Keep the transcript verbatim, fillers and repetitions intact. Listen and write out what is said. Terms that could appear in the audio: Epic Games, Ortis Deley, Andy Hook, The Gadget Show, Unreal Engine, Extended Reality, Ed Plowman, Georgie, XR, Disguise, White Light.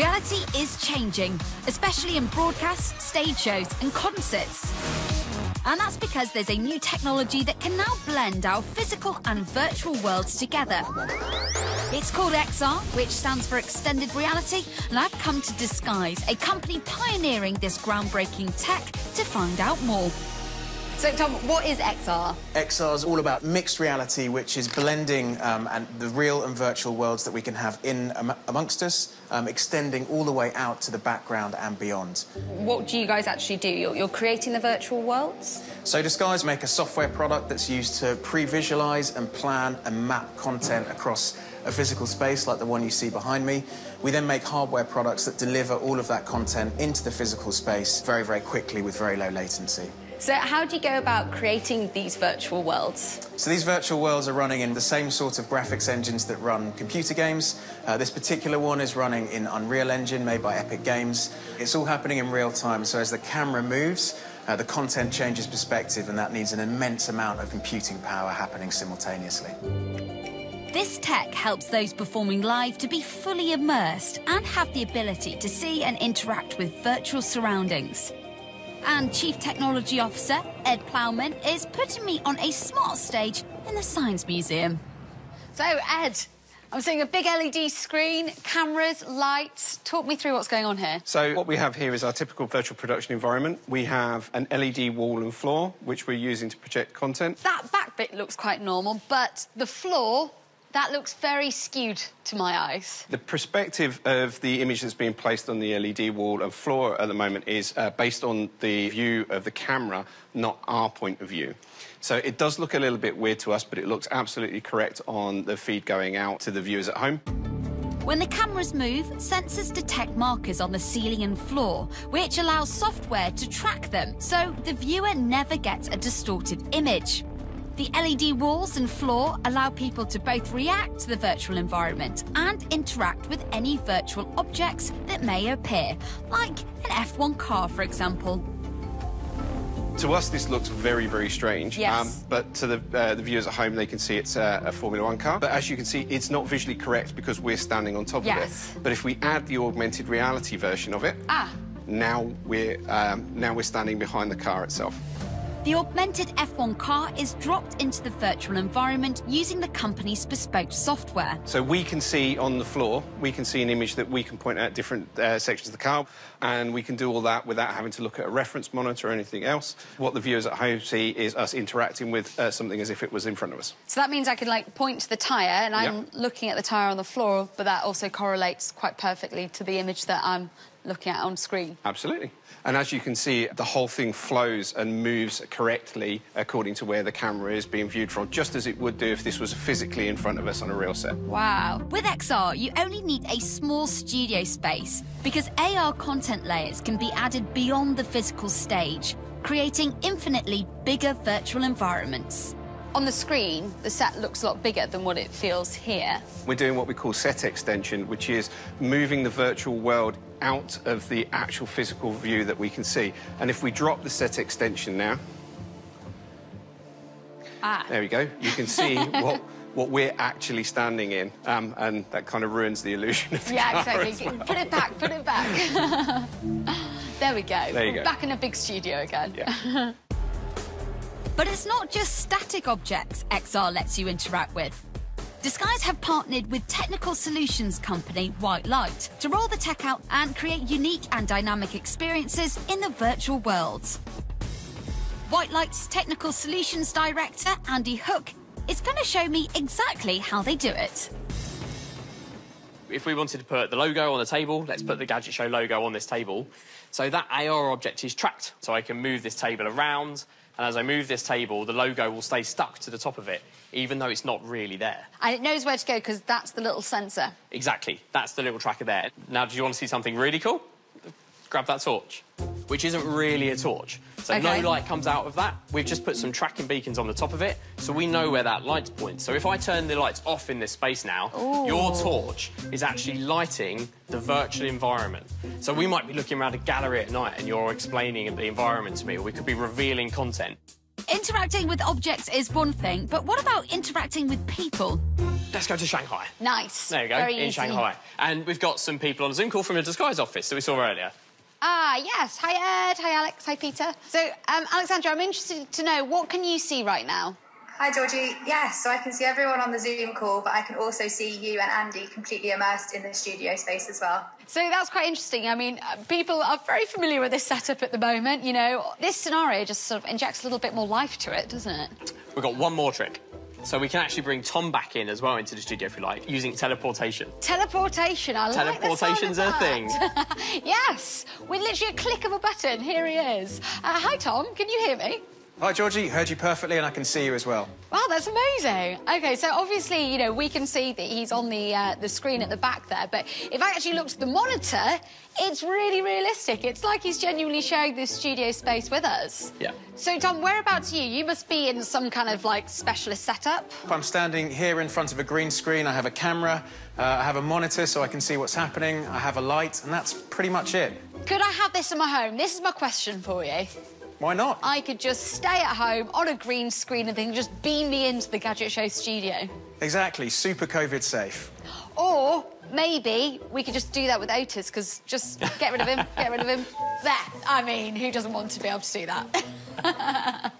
Reality is changing, especially in broadcasts, stage shows and concerts. And that's because there's a new technology that can now blend our physical and virtual worlds together. It's called X R, which stands for Extended Reality, and I've come to Disguise, a company pioneering this groundbreaking tech, to find out more. So, Tom, what is X R? X R is all about mixed reality, which is blending um, and the real and virtual worlds that we can have in um, amongst us, um, extending all the way out to the background and beyond. What do you guys actually do? You're, you're creating the virtual worlds? So Disguise make a software product that's used to pre-visualise and plan and map content across a physical space like the one you see behind me. We then make hardware products that deliver all of that content into the physical space very, very quickly with very low latency. So how do you go about creating these virtual worlds? So these virtual worlds are running in the same sort of graphics engines that run computer games. Uh, this particular one is running in Unreal Engine, made by Epic Games. It's all happening in real time, so as the camera moves, uh, the content changes perspective, and that needs an immense amount of computing power happening simultaneously. This tech helps those performing live to be fully immersed and have the ability to see and interact with virtual surroundings. And Chief Technology Officer Ed Plowman is putting me on a smart stage in the Science Museum. So, Ed, I'm seeing a big L E D screen, cameras, lights. Talk me through what's going on here. So what we have here is our typical virtual production environment. We have an L E D wall and floor, which we're using to project content. That back bit looks quite normal, but the floor, that looks very skewed to my eyes. The perspective of the image that's being placed on the L E D wall and floor at the moment is uh, based on the view of the camera, not our point of view. So it does look a little bit weird to us, but it looks absolutely correct on the feed going out to the viewers at home. When the cameras move, sensors detect markers on the ceiling and floor, which allows software to track them, so the viewer never gets a distorted image. The L E D walls and floor allow people to both react to the virtual environment and interact with any virtual objects that may appear, like an F one car, for example. To us, this looks very, very strange. Yes. Um, but to the, uh, the viewers at home, they can see it's uh, a Formula One car. But as you can see, it's not visually correct because we're standing on top yes. of it. But if we add the augmented reality version of it, ah. now, we're, um, now we're standing behind the car itself. The augmented F one car is dropped into the virtual environment using the company's bespoke software. So we can see on the floor, we can see an image that we can point at different uh, sections of the car, and we can do all that without having to look at a reference monitor or anything else. What the viewers at home see is us interacting with uh, something as if it was in front of us. So that means I can, like, point to the tyre, and I'm yep. looking at the tyre on the floor, but that also correlates quite perfectly to the image that I'm looking at on screen. Absolutely. And as you can see, the whole thing flows and moves correctly according to where the camera is being viewed from, just as it would do if this was physically in front of us on a real set. Wow. With X R, you only need a small studio space, because A R content layers can be added beyond the physical stage, creating infinitely bigger virtual environments. On the screen, the set looks a lot bigger than what it feels here. We're doing what we call set extension, which is moving the virtual world out of the actual physical view that we can see. And if we drop the set extension now... Ah. There we go. You can see what... what we're actually standing in, um, and that kind of ruins the illusion of the yeah, exactly. Well. Put it back, put it back. There we go. There you go. Back in a big studio again. Yeah. But it's not just static objects X R lets you interact with. Disguise have partnered with technical solutions company White Light to roll the tech out and create unique and dynamic experiences in the virtual world. White Light's technical solutions director, Andy Hook, is going to show me exactly how they do it. If we wanted to put the logo on the table, let's put the Gadget Show logo on this table. So that A R object is tracked, so I can move this table around, and as I move this table, the logo will stay stuck to the top of it, even though it's not really there. And it knows where to go, because that's the little sensor. Exactly. That's the little tracker there. Now, do you want to see something really cool? Grab that torch, which isn't really a torch. So okay. no light comes out of that. We've just put some tracking beacons on the top of it, so we know where that light points. So if I turn the lights off in this space now, Ooh. your torch is actually lighting the virtual environment. So we might be looking around a gallery at night and you're explaining the environment to me, or we could be revealing content. interacting with objects is one thing, but what about interacting with people? Let's go to Shanghai. Nice. There you go, Very in easy. Shanghai. And we've got some people on a Zoom call from the Disguise office that we saw earlier. Ah, yes. Hi, Ed. Hi, Alex. Hi, Peter. So, um, Alexandra, I'm interested to know, what can you see right now? Hi, Georgie. Yes, so I can see everyone on the Zoom call, but I can also see you and Andy completely immersed in the studio space as well. So that's quite interesting. I mean, people are very familiar with this setup at the moment, you know. This scenario just sort of injects a little bit more life to it, doesn't it? We've got one more trick. So we can actually bring Tom back in as well into the studio, if you like, using teleportation. Teleportation, I like that. Teleportation's a thing. Yes, with literally a click of a button, here he is. Uh, hi, Tom, can you hear me? Hi, Georgie. Heard you perfectly, and I can see you as well. Wow, that's amazing. OK, so obviously, you know, we can see that he's on the, uh, the screen at the back there, but if I actually looked at the monitor, it's really realistic. It's like he's genuinely sharing this studio space with us. Yeah. So, Tom, whereabouts are you? You must be in some kind of, like, specialist setup. I'm standing here in front of a green screen. I have a camera. Uh, I have a monitor so I can see what's happening. I have a light, and that's pretty much it. Could I have this in my home? This is my question for you. Why not? I could just stay at home on a green screen and then just beam me into the Gadget Show studio. Exactly. Super COVID safe. Or maybe we could just do that with Otis, because just get rid of him, get rid of him. There. I mean, who doesn't want to be able to do that?